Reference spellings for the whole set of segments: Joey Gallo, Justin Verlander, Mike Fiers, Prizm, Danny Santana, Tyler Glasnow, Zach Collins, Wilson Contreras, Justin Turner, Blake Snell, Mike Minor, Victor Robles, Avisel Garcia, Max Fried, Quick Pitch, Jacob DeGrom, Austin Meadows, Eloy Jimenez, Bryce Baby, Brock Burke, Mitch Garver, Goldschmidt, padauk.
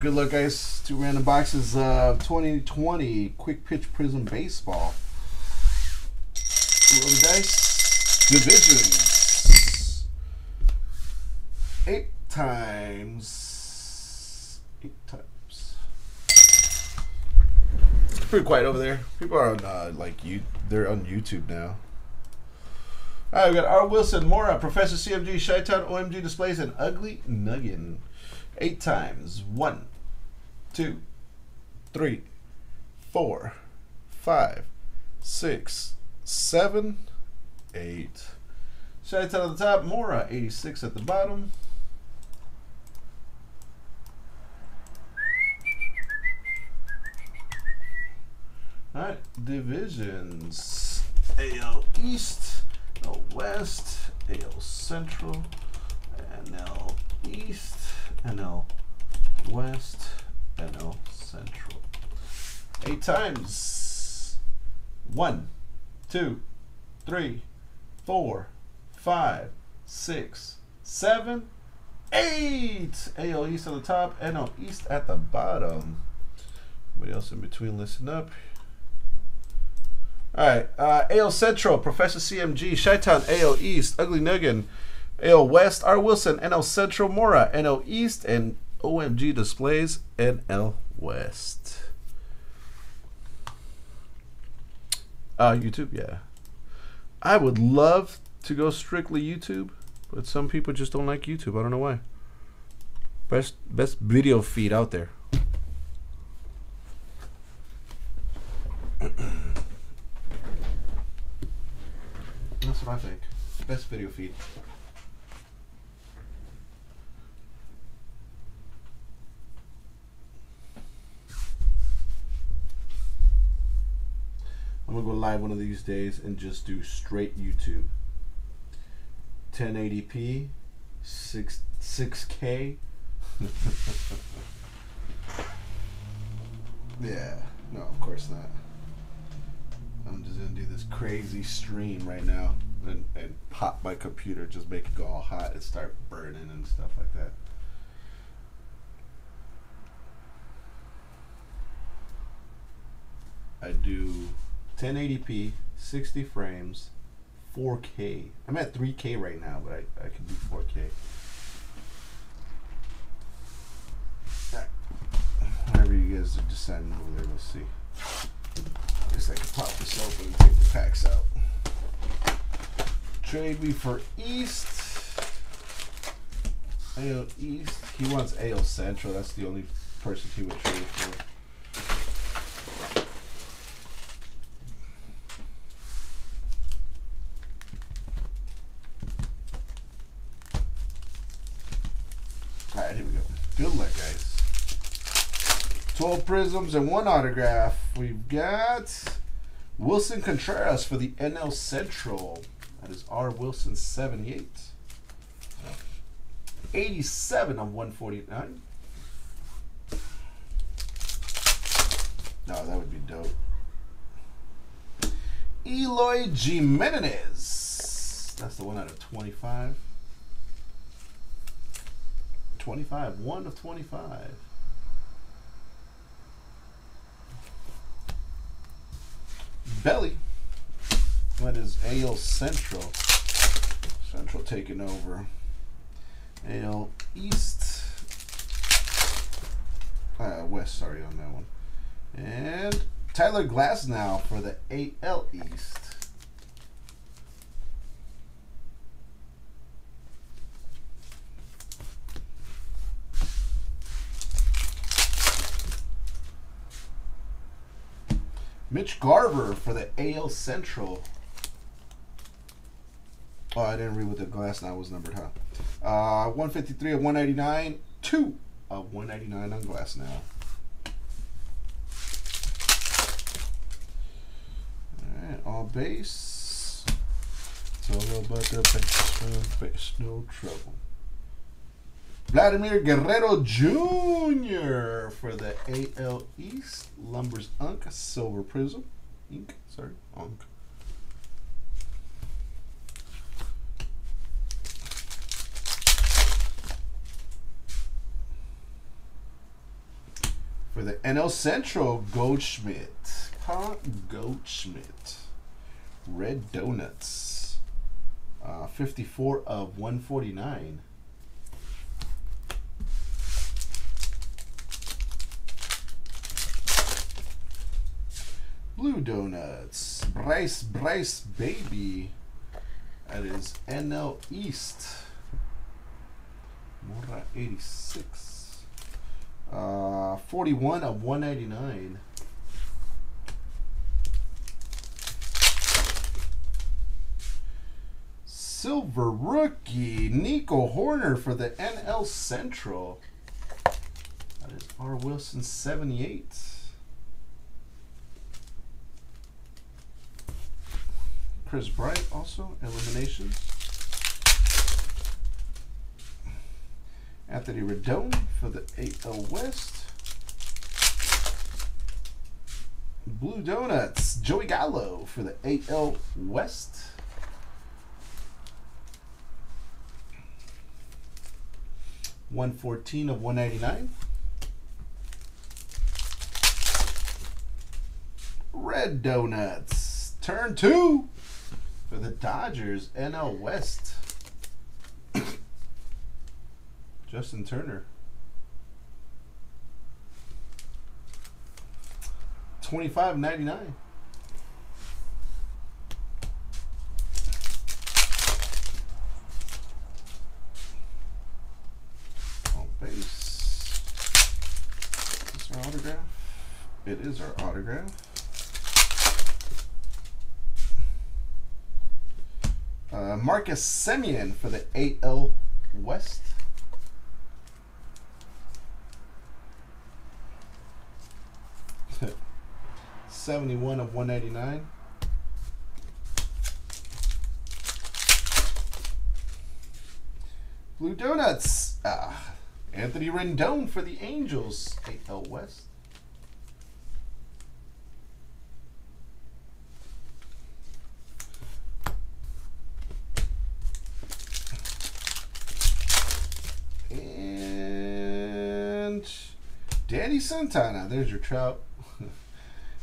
Good luck, guys. Two random boxes of 2020 Quick Pitch Prizm Baseball. Roll the dice. Divisions. 8 times. It's pretty quiet over there. People are on they're on YouTube now. All right, we got R. Wilson, Mora, Professor CFG, Chi-Town, OMG Displays, and Ugly Nuggin. 8 times. 1, 2, 3, 4, 5, 6, 7, 8. Chi-Town at the top, Mora 86 at the bottom. All right, divisions. AL East. AL West, AL Central, NL East, NL West, NL Central. 8 times. 1, 2, 3, 4, 5, 6, 7, 8. AL East at the top, NL East at the bottom. Anybody else in between listen up? All right, AL Central, Professor CMG, Chi-Town, AL East, Ugly Nuggin, AL West, R. Wilson, NL Central, Mora, NL East, and OMG Displays, NL West. YouTube, yeah. I would love to go strictly YouTube, but some people just don't like YouTube. I don't know why. Best video feed out there. That's what I think. Best video feed. I'm gonna go live one of these days and just do straight YouTube. 1080p, 6K. Yeah, no, of course not. I'm just gonna do this crazy stream right now and pop my computer, just make it go all hot and start burning and stuff like that. I do 1080p, 60 frames, 4K. I'm at 3K right now, but I can do 4K. Whatever you guys are deciding over there, we'll see. I can pop this open and take the packs out. Trade me for East. AL East. He wants AL Central. That's the only person he would trade for. Alright, here we go. Good luck, guys. 12 prisms and 1 autograph. We've got Wilson Contreras for the NL Central. That is R. Wilson 78. 87 of 149. No, that would be dope. Eloy Jimenez. That's the 1 out of 25. 25. 1 of 25. Belly. That is AL Central. Central taking over. AL East. West, sorry, on that one. And Tyler Glasnow for the AL East. Mitch Garver for the AL Central. Oh, I didn't read what the Glasnow was numbered, huh? 153 of 189, 2 of 199 on Glasnow. All right, all base. It's all about the base, no trouble. Vladimir Guerrero Jr. for the AL East. Lumbers Unk, Silver Prism. Ink, sorry, Unk. For the NL Central, Goldschmidt. Goldschmidt. Red Donuts. 54 of 149. Blue Donuts. Bryce Baby. That is NL East. Morra 86. 41 of 199. Silver rookie, Nico Hoerner for the NL Central. That is R. Wilson 78. Chris Bryant also, eliminations. Anthony Rendon for the AL West. Blue Donuts, Joey Gallo for the AL West. .114 of 199. Red Donuts, turn 2. For the Dodgers, NL West. Justin Turner. 25.99. On base. Is this our autograph? It is our autograph. Marcus Semien for the AL West. .71 of 199. Blue Donuts. Anthony Rendon for the Angels. AL West. Danny Santana, there's your Trout.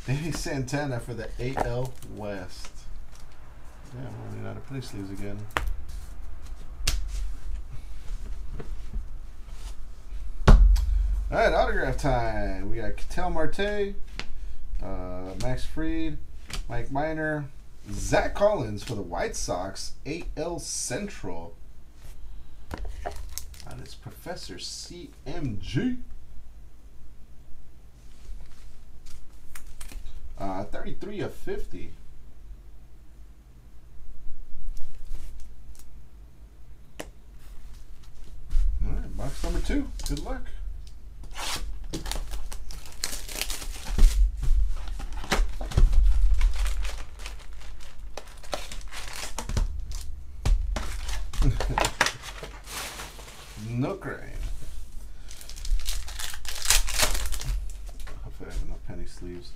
Danny Santana for the AL West. Yeah, I'm running out of play sleeves again. Alright, autograph time. We got Ketel Marte, Max Fried, Mike Minor, Zach Collins for the White Sox, AL Central. And it's Professor CMG. 33 of 50. All right, box number 2. Good luck. No crane. Hopefully I have enough penny sleeves.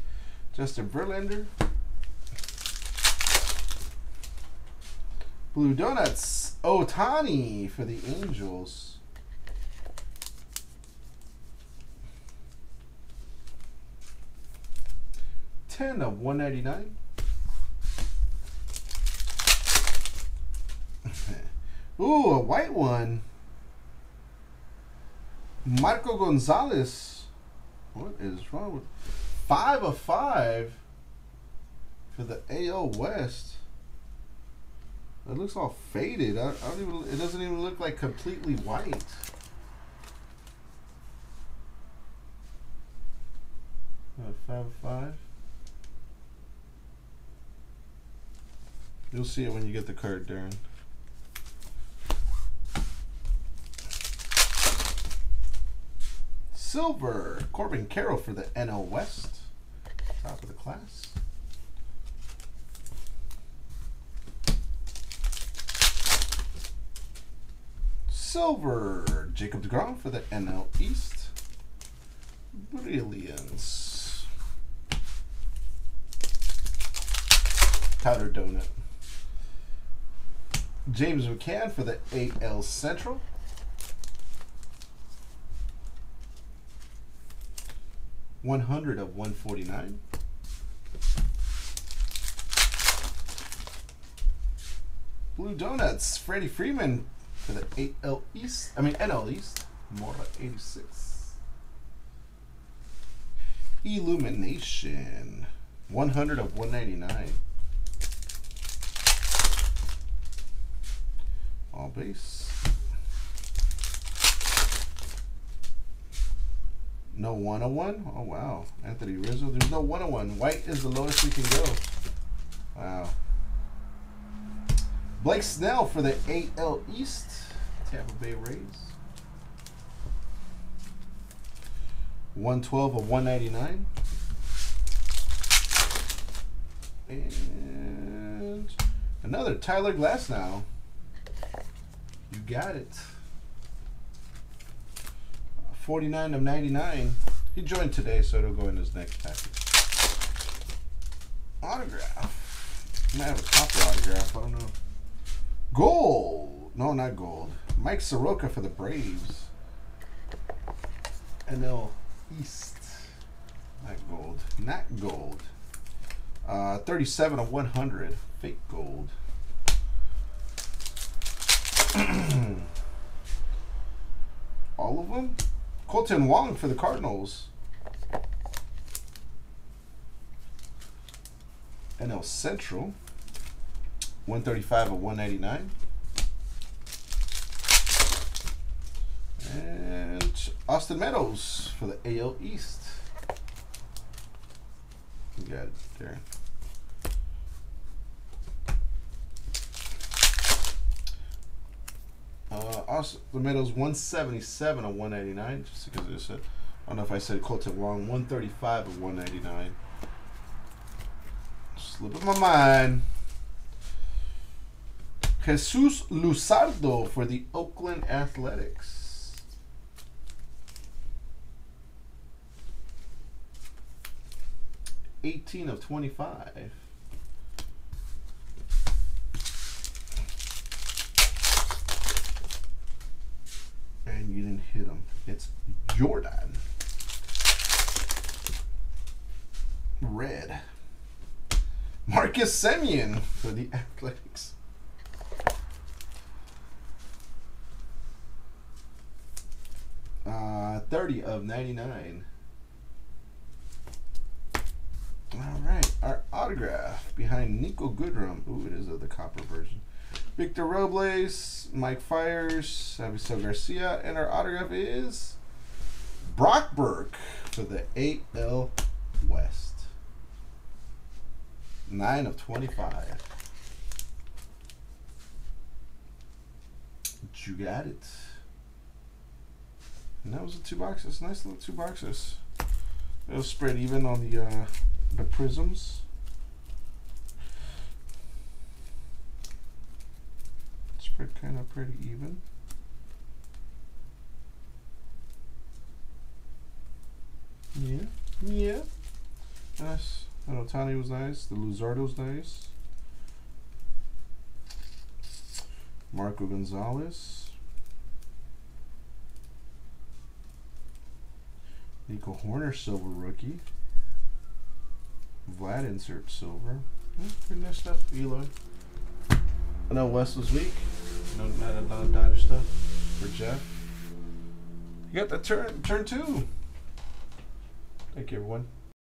Justin Verlander. Blue Donuts. Otani for the Angels. .10 of 199. Ooh, a white one. Marco Gonzalez. What is wrong with... 5 of 5 for the AL West. That looks all faded. I don't even. It doesn't even look like completely white. About 5 of 5. You'll see it when you get the card, Darren. Silver, Corbin Carroll for the NL West. Top of the class. Silver, Jacob DeGrom for the NL East. Brilliance. Powder Donut. James McCann for the AL Central. 100 of 149. Blue Donuts, Freddie Freeman for the NL East, Mora 86. Illumination, 100 of 199. All base. No 101? Oh, wow. Anthony Rizzo, there's no 101. White is the lowest we can go. Wow. Blake Snell for the AL East. Tampa Bay Rays. 112 of 199. And another Tyler Glasnow. You got it. 49 of 99. He joined today, so it'll go in his next package. Autograph. Might have a copper autograph. I don't know. Gold. No, not gold. Mike Soroka for the Braves. NL East. Not gold. Not gold. 37 of 100. Fake gold. All of them? Colton Wong for the Cardinals. NL Central. 135 of 199. And Austin Meadows for the AL East. You got it there. Austin Meadows 177 of 199. Just because I just said, I don't know if I said Colton Wong, 135 of 199. Slipping my mind. Jesus Luzardo for the Oakland Athletics. (18 of 25). And you didn't hit him. It's Jordan. Red. Marcus Semien for the Athletics. (30 of 99). All right, our autograph behind Nico Goodrum. Ooh, it is of the copper version. Victor Robles, Mike Fiers, Avisel Garcia, and our autograph is Brock Burke for the AL West. 9 of 25. You got it. And that was the two boxes. Nice little two boxes. It was spread even on the prisms. Spread kind of pretty even. Yeah, yeah. Nice. And Otani was nice. The Luzardo's nice. Marco Gonzalez. Nico Hoerner silver rookie. Vlad insert silver. Pretty nice stuff, Eloy. I know Wes was weak. Not a lot of Dodger stuff for Jeff. You got the turn two. Thank you, everyone.